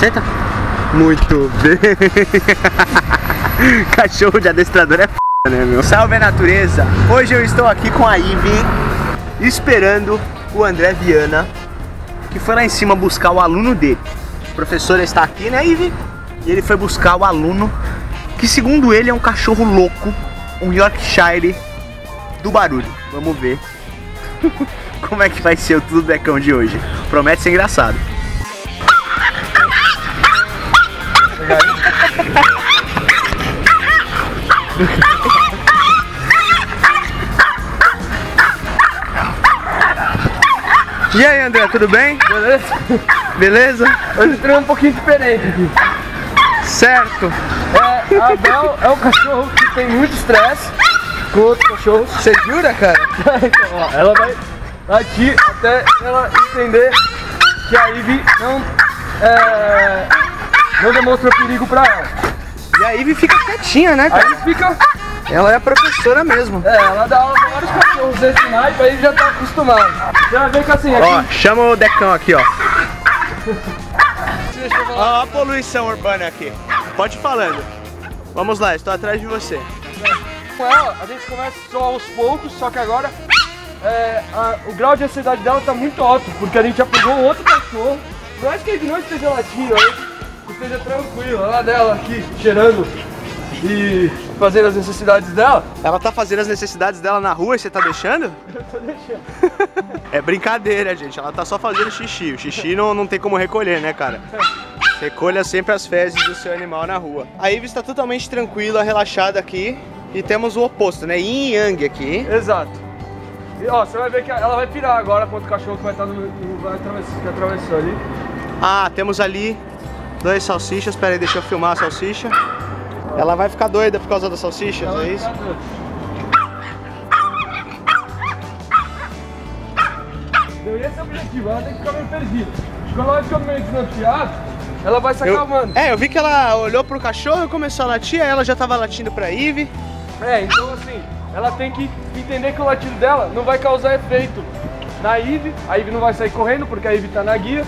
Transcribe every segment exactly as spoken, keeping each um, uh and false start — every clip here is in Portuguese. Senta. Muito bem. Cachorro de adestrador é f***, né, meu? Salve a natureza. Hoje eu estou aqui com a Ivy, esperando o André Viana, que foi lá em cima buscar o aluno dele. A professora está aqui, né, Ivy? E ele foi buscar o aluno, que segundo ele é um cachorro louco, um Yorkshire do barulho. Vamos ver como é que vai ser o Tudo Decão de hoje. Promete ser engraçado. E aí, André, tudo bem? Beleza? Beleza? Hoje eu entrei um pouquinho diferente aqui. Certo. É, a Bel é um cachorro que tem muito estresse com outros cachorros. Você jura, cara? Então, ó, ela vai aqui até ela entender que a Ivy não, é, não demonstra perigo pra ela. E a Ivy fica quietinha, né, cara? A Ivy fica... Ela é a professora mesmo. É, ela dá aula para vários cachorros desse naipe, aí já tá acostumado. Já vem com assim, ó, aqui... chama o Decão aqui, ó. Olha a poluição urbana aqui. Pode ir falando. Vamos lá, estou atrás de você. Com ela, a gente começa só aos poucos, só que agora é, a, o grau de ansiedade dela tá muito alto, porque a gente já pegou outro cachorro. Por mais que ele não esteja latindo, que esteja tranquilo, lá dela aqui, cheirando e fazendo as necessidades dela. Ela tá fazendo as necessidades dela na rua e você tá deixando? Eu tô deixando. É brincadeira, gente. Ela tá só fazendo xixi. O xixi não, não tem como recolher, né, cara? Recolha sempre as fezes do seu animal na rua. A Ivy está totalmente tranquila, relaxada aqui. E temos o oposto, né? Yin e Yang aqui. Exato. E ó, você vai ver que ela vai pirar agora contra o cachorro que vai estar no, no, vai atravessar, que atravessou ali. Ah, temos ali dois salsichas. Pera aí, deixa eu filmar a salsicha. Ela vai ficar doida por causa das salsichas, ela é isso? Deveria ser objetivo, ela tem que ficar meio perdida. Quando ela vai ficando meio desnorteada, ela vai se acalmando. Eu... É, eu vi que ela olhou pro cachorro e começou a latir, aí ela já tava latindo pra Ivy. É, então assim, ela tem que entender que o latido dela não vai causar efeito na Ivy. A Ivy não vai sair correndo porque a Ivy tá na guia.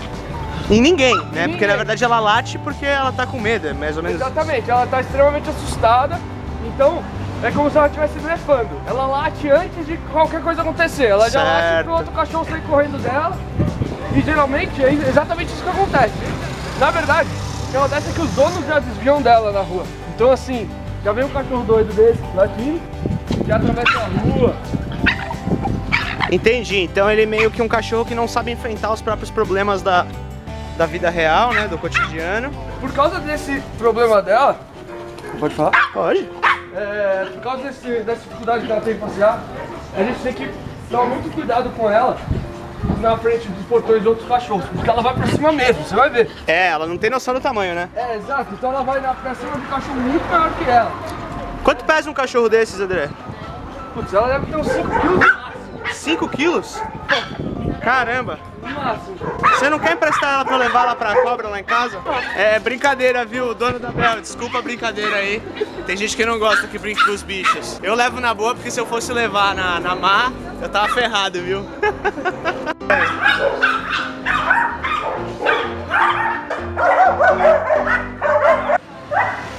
Em ninguém, né? Ninguém. Porque na verdade ela late porque ela tá com medo, é mais ou menos. Exatamente, ela tá extremamente assustada, então é como se ela estivesse blefando. Ela late antes de qualquer coisa acontecer, ela certo. Já late pro outro cachorro sair correndo dela. E geralmente é exatamente isso que acontece. Na verdade, o que acontece é que os donos já desviam dela na rua. Então assim, já vem um cachorro doido desse latindo, já atravessa a rua. Entendi, então ele é meio que um cachorro que não sabe enfrentar os próprios problemas da... da vida real, né, do cotidiano. Por causa desse problema dela... Pode falar? Pode. É, por causa desse, dessa dificuldade que ela tem em passear, a gente tem que tomar muito cuidado com ela na frente dos portões de outros cachorros, porque ela vai pra cima mesmo, você vai ver. É, ela não tem noção do tamanho, né? É, exato. Então ela vai pra cima de um cachorro muito maior que ela. Quanto pesa um cachorro desses, André? Putz, ela deve ter uns cinco quilos. cinco quilos? Caramba! Você não quer emprestar ela pra levar lá pra cobra lá em casa? É brincadeira, viu, dono da Bela? Desculpa a brincadeira aí. Tem gente que não gosta que brinque com os bichos. Eu levo na boa porque se eu fosse levar na, na má, eu tava ferrado, viu?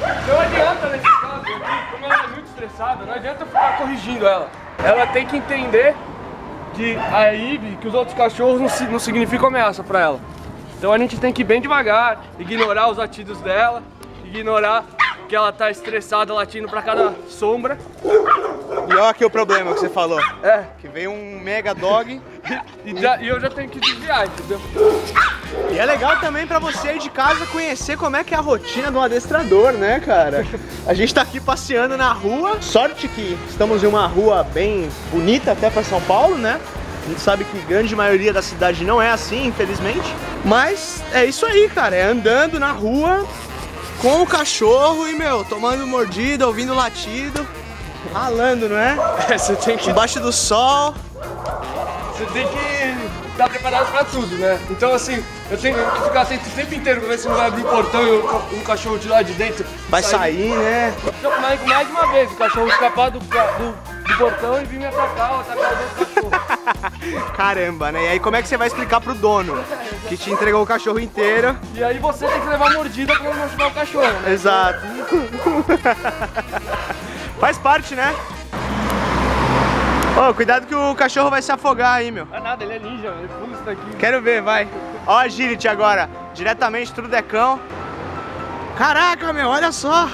Não adianta nesse caso aqui, como ela é muito estressada, não adianta ficar corrigindo ela. Ela tem que entender que a Ivy, que os outros cachorros não, não significam ameaça pra ela. Então a gente tem que ir bem devagar, ignorar os latidos dela, ignorar que ela tá estressada latindo pra cada sombra. E olha aqui o problema que você falou. É. Que veio um mega dog e, e, já, e eu já tenho que desviar, entendeu? E é legal também pra você aí de casa conhecer como é que é a rotina de um adestrador, né, cara? A gente tá aqui passeando na rua. Sorte que estamos em uma rua bem bonita até pra São Paulo, né? A gente sabe que a grande maioria da cidade não é assim, infelizmente. Mas é isso aí, cara. É andando na rua com o cachorro e, meu, tomando mordida, ouvindo latido. Ralando, não é? É, você tem que... Embaixo do sol. Você tem que... tá preparado pra tudo, né? Então assim, eu tenho que ficar atento o tempo inteiro pra ver se não vai abrir o portão e o, o cachorro de lá de dentro vai sair, sair né? Então, mais, mais uma vez, o cachorro escapar do, do, do portão e vir me atacar ou atacar o outro cachorro. Caramba, né? E aí como é que você vai explicar pro dono que te entregou o cachorro inteiro? E aí você tem que levar a mordida pra não machucar o cachorro, né? Exato. Faz parte, né? Ô, oh, cuidado que o cachorro vai se afogar aí, meu. Não é nada, ele é ninja, ele pula isso daqui. Quero ver, vai. Ó a Gillette agora, diretamente Tudo Decão. Caraca, meu, olha só.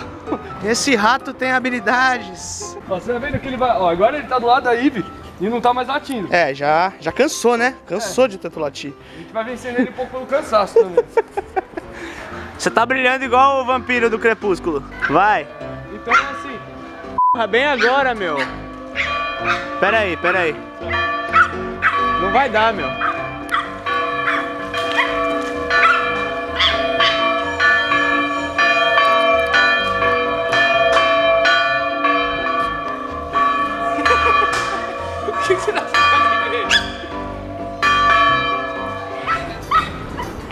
Esse rato tem habilidades. Ó, você tá vendo que ele vai... Ó, agora ele tá do lado da Ivy e não tá mais latindo. É, já, já cansou, né? Cansou é. de tanto latir. A gente vai vencendo ele um pouco pelo cansaço também. Você tá brilhando igual o vampiro do crepúsculo. Vai. Então é assim. Porra, bem agora, meu. Pera aí, pera aí. Não vai dar, meu. O que você tá fazendo?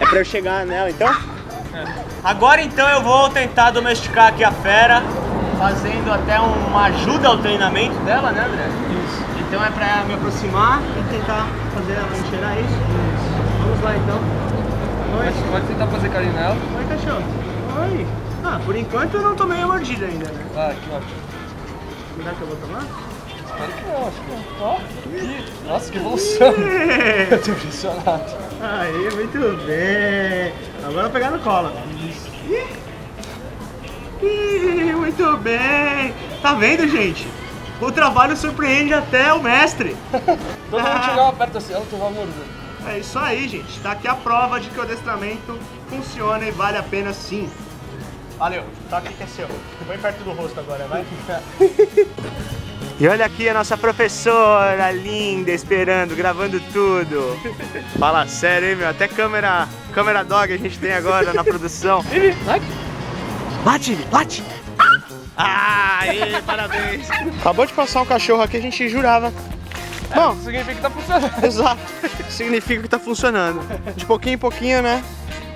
É pra eu chegar nela, então? É. Agora, então, eu vou tentar domesticar aqui a fera, fazendo até uma ajuda ao treinamento dela, né, André? Isso. Então é pra me aproximar e tentar fazer ela enxergar isso. Isso. Vamos lá, então. Oi. Pode tentar fazer carinho nela. Oi, cachorro. Oi. Ah, por enquanto eu não tomei a mordida ainda, né? Ah, que ótimo. Será que eu vou tomar? Espero que não, acho que não. Ó. Oh. Nossa, que evolução. Eu tô impressionado. Aí, muito bem. Agora eu vou pegar no colo. Isso. Ih. Ih, muito bem! Tá vendo, gente? O trabalho surpreende até o mestre! Todo mundo chega lá perto assim, ela tem uma mordida. É isso aí, gente. Tá aqui a prova de que o adestramento funciona e vale a pena sim. Valeu, tá aqui que é seu. Põe perto do rosto agora, vai? E olha aqui a nossa professora linda, esperando, gravando tudo. Fala sério, hein, meu? Até câmera, câmera dog a gente tem agora na produção. Bate, bate! Ah, aí, parabéns! Acabou de passar um cachorro aqui, a gente jurava. É, bom, significa que tá funcionando. Exato, significa que tá funcionando. De pouquinho em pouquinho, né?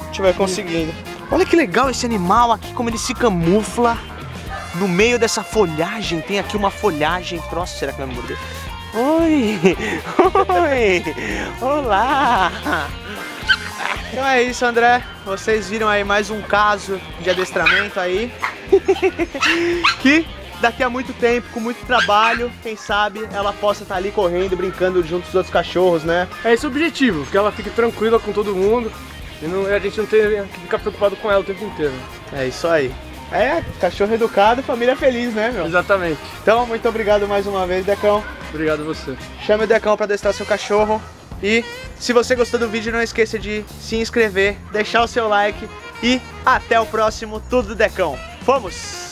A gente vai conseguindo. Olha que legal esse animal aqui, como ele se camufla. No meio dessa folhagem, tem aqui uma folhagem. Nossa, será que vai me morder? Oi! Oi! Olá! Então é isso, André, vocês viram aí mais um caso de adestramento aí, que daqui a muito tempo, com muito trabalho, quem sabe ela possa estar ali correndo, brincando junto com os outros cachorros, né? É esse o objetivo, que ela fique tranquila com todo mundo e não, a gente não tenha que ficar preocupado com ela o tempo inteiro. É isso aí. É, cachorro educado, família feliz, né, meu? Exatamente. Então, muito obrigado mais uma vez, Decão. Obrigado a você. Chame o Decão para adestrar seu cachorro. E se você gostou do vídeo, não esqueça de se inscrever, deixar o seu like e até o próximo Tudo Decão. Fomos!